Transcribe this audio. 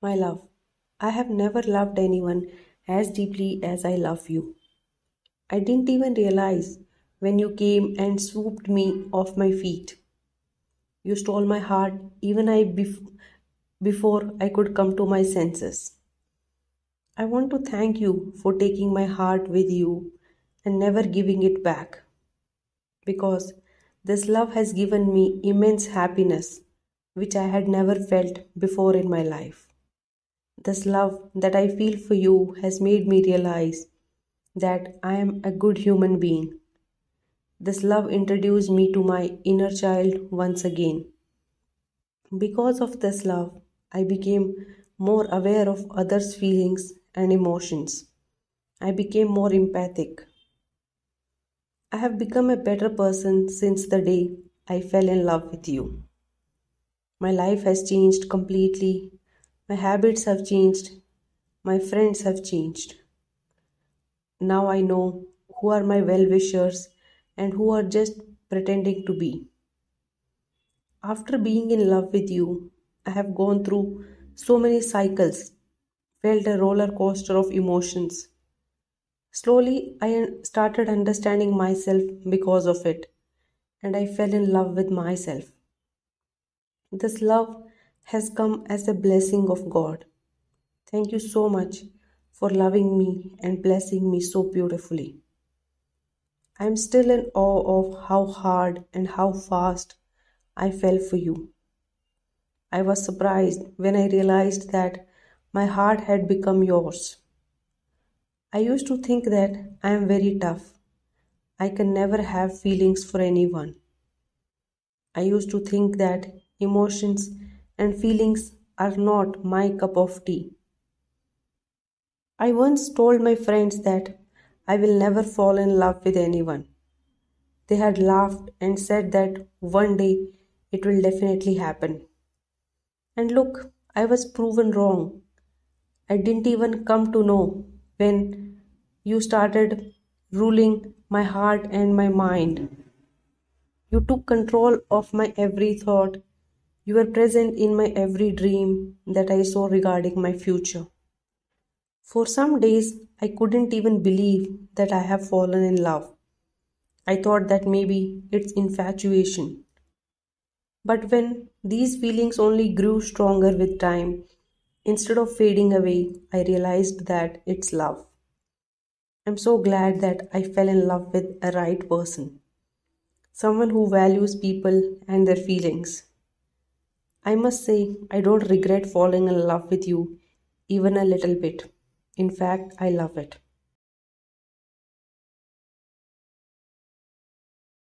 My love, I have never loved anyone as deeply as I love you. I didn't even realize when you came and swooped me off my feet. You stole my heart even before I could come to my senses. I want to thank you for taking my heart with you and never giving it back, because this love has given me immense happiness which I had never felt before in my life. This love that I feel for you has made me realize that I am a good human being. This love introduced me to my inner child once again. Because of this love, I became more aware of others' feelings and emotions. I became more empathic. I have become a better person since the day I fell in love with you. My life has changed completely. My habits have changed. My friends have changed. Now I know who are my well-wishers and who are just pretending to be. After being in love with you, I have gone through so many cycles, felt a roller coaster of emotions. Slowly, I started understanding myself because of it, and I fell in love with myself. This love has come as a blessing of God. Thank you so much for loving me and blessing me so beautifully. I am still in awe of how hard and how fast I fell for you. I was surprised when I realized that my heart had become yours. I used to think that I am very tough. I can never have feelings for anyone. I used to think that emotions and feelings are not my cup of tea. I once told my friends that I will never fall in love with anyone. They had laughed and said that one day it will definitely happen. And look, I was proven wrong. I didn't even come to know when you started ruling my heart and my mind. You took control of my every thought. You were present in my every dream that I saw regarding my future. For some days, I couldn't even believe that I have fallen in love. I thought that maybe it's infatuation. But when these feelings only grew stronger with time, instead of fading away, I realized that it's love. I'm so glad that I fell in love with a right person, someone who values people and their feelings. I must say, I don't regret falling in love with you even a little bit. In fact, I love it.